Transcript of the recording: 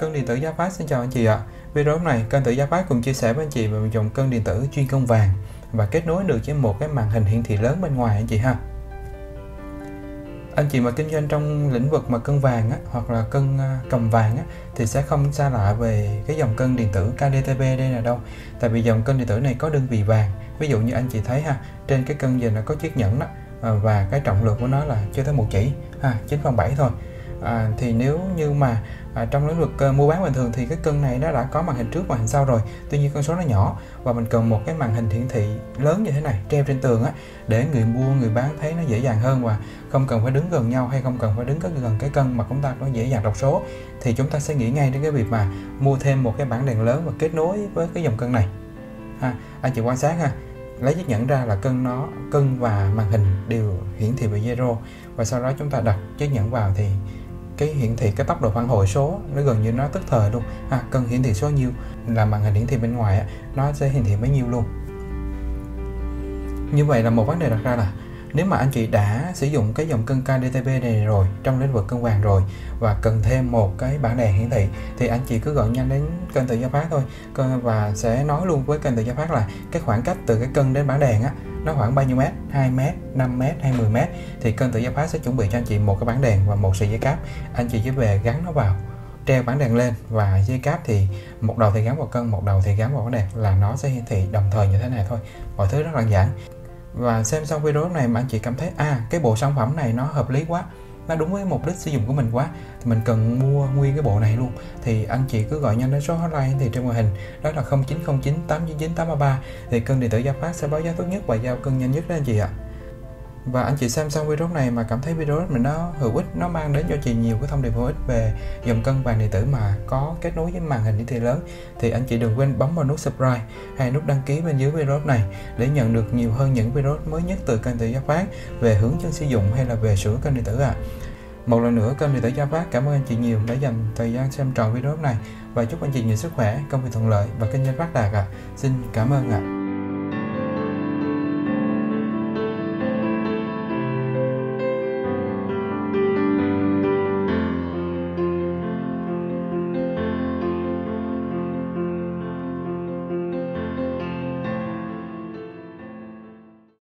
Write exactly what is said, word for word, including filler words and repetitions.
Cân Điện Tử Gia Phát xin chào anh chị ạ. À. Video hôm nay Cân Điện Tử Gia Phát cùng chia sẻ với anh chị về một dòng cân điện tử chuyên công vàng và kết nối được với một cái màn hình hiển thị lớn bên ngoài anh chị ha. Anh chị mà kinh doanh trong lĩnh vực mà cân vàng á, hoặc là cân cầm vàng á, thì sẽ không xa lạ về cái dòng cân điện tử K D T B đây là đâu. Tại vì dòng cân điện tử này có đơn vị vàng. Ví dụ như anh chị thấy ha, trên cái cân giờ nó có chiếc nhẫn đó và cái trọng lượng của nó là chưa tới một chỉ ha, chín phần bảy thôi. À, thì nếu như mà à, trong lĩnh vực uh, mua bán bình thường thì cái cân này nó đã có màn hình trước và màn hình sau rồi, tuy nhiên con số nó nhỏ và mình cần một cái màn hình hiển thị lớn như thế này treo trên tường á, để người mua người bán thấy nó dễ dàng hơn và không cần phải đứng gần nhau hay không cần phải đứng gần cái cân mà chúng ta có dễ dàng đọc số, thì chúng ta sẽ nghĩ ngay đến cái việc mà mua thêm một cái bảng đèn lớn và kết nối với cái dòng cân này ha. Anh chị quan sát ha, lấy chiếc nhẫn ra là cân nó cân và màn hình đều hiển thị về zero, và sau đó chúng ta đặt chiếc nhẫn vào thì cái hiển thị cái tốc độ phản hồi số nó gần như nó tức thời luôn ha, cần hiển thị số nhiêu là màn hình hiển thị bên ngoài nó sẽ hiển thị bấy nhiêu luôn. Như vậy là một vấn đề đặt ra là nếu mà anh chị đã sử dụng cái dòng cân K D T B này rồi trong lĩnh vực cân vàng rồi và cần thêm một cái bảng đèn hiển thị thì anh chị cứ gọi nhanh đến Cân Điện Tử Gia Phát thôi, và sẽ nói luôn với Cân Điện Tử Gia Phát là cái khoảng cách từ cái cân đến bảng đèn á nó khoảng bao nhiêu mét, hai mét, năm mét hay mười mét, thì Cân Điện Tử Gia Phát sẽ chuẩn bị cho anh chị một cái bảng đèn và một sợi dây cáp. Anh chị chỉ về gắn nó vào, treo bảng đèn lên, và dây cáp thì một đầu thì gắn vào cân, một đầu thì gắn vào bảng đèn là nó sẽ hiển thị đồng thời như thế này thôi. Mọi thứ rất đơn giản. Và xem xong video này mà anh chị cảm thấy à cái bộ sản phẩm này nó hợp lý quá, nó đúng với mục đích sử dụng của mình quá, thì mình cần mua nguyên cái bộ này luôn, thì anh chị cứ gọi nhanh đến số hotline thì trên màn hình đó là không chín không chín tám chín chín tám ba ba, thì Cân Điện Tử Gia Phát sẽ báo giá tốt nhất và giao cân nhanh nhất đó anh chị ạ. Và anh chị xem xong video này mà cảm thấy video mình nó hữu ích, nó mang đến cho chị nhiều cái thông điệp hữu ích về dòng cân vàng điện tử mà có kết nối với màn hình hiển thị lớn, thì anh chị đừng quên bấm vào nút subscribe hay nút đăng ký bên dưới video này để nhận được nhiều hơn những video mới nhất từ Cân Điện Tử Gia Phát về hướng dẫn sử dụng hay là về sửa cân điện tử ạ. À. Một lần nữa Cân Điện Tử Gia Phát cảm ơn anh chị nhiều đã dành thời gian xem trọn video này và chúc anh chị nhiều sức khỏe, công việc thuận lợi và kinh doanh phát đạt ạ. À. Xin cảm ơn ạ. À.